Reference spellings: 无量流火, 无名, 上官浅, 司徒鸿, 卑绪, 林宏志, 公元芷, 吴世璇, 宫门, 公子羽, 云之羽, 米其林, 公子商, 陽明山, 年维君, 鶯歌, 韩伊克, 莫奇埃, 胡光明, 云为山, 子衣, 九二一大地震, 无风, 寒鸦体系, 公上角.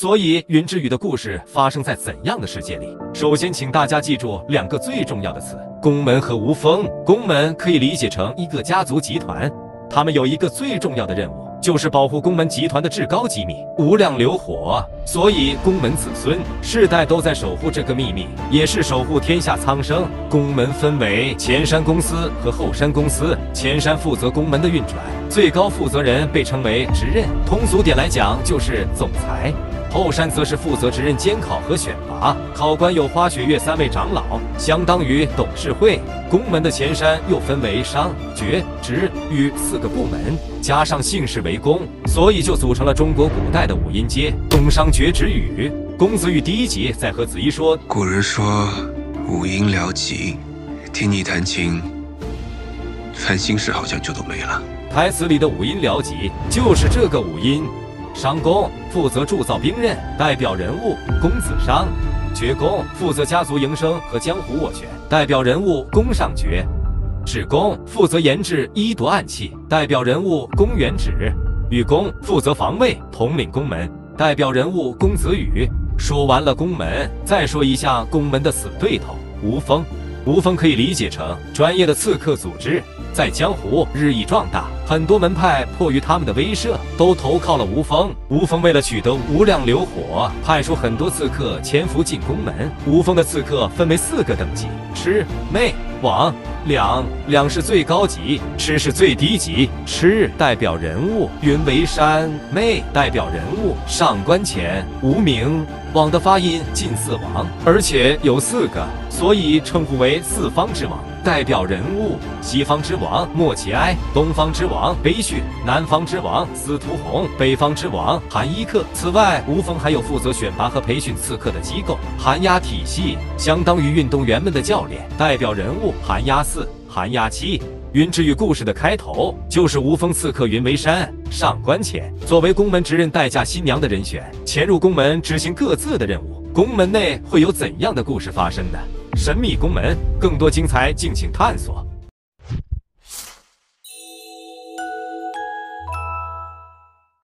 所以，云之羽的故事发生在怎样的世界里？首先，请大家记住两个最重要的词：宫门和无风。宫门可以理解成一个家族集团，他们有一个最重要的任务，就是保护宫门集团的至高机密——无量流火。所以，宫门子孙世代都在守护这个秘密，也是守护天下苍生。宫门分为前山公司和后山公司，前山负责宫门的运转，最高负责人被称为执任，通俗点来讲就是总裁。 后山则是负责职任监考和选拔，考官有花雪月三位长老，相当于董事会。宫门的前山又分为商、角、职、羽四个部门，加上姓氏为宫，所以就组成了中国古代的五音阶：宫、商、角、职、羽。公子羽第一集在和子衣说：“古人说五音疗疾，听你弹琴，烦心事好像就都没了。”台词里的五音疗疾就是这个五音。 商公负责铸造兵刃，代表人物公子商；角公负责家族营生和江湖斡旋，代表人物公上角；芷公负责研制医夺暗器，代表人物公元芷；羽公负责防卫，统领宫门，代表人物公子羽。说完了宫门，再说一下宫门的死对头无风。无风可以理解成专业的刺客组织。 在江湖日益壮大，很多门派迫于他们的威慑，都投靠了无风。无风为了取得无量流火，派出很多刺客潜伏进宫门。无风的刺客分为四个等级：魑、魅、魍、两。两是最高级，魑是最低级。魑代表人物云为山，魅代表人物上官浅、无名。魍的发音近似王，而且有四个，所以称呼为四方之王。 代表人物：西方之王莫奇埃，东方之王卑绪，南方之王司徒鸿，北方之王韩伊克。此外，无风还有负责选拔和培训刺客的机构——寒鸦体系，相当于运动员们的教练。代表人物：寒鸦四、寒鸦七。云之羽故事的开头就是无风刺客云为山、上官浅作为宫门职任待嫁新娘的人选，潜入宫门执行各自的任务。宫门内会有怎样的故事发生呢？ 神秘宫门，更多精彩，敬请探索。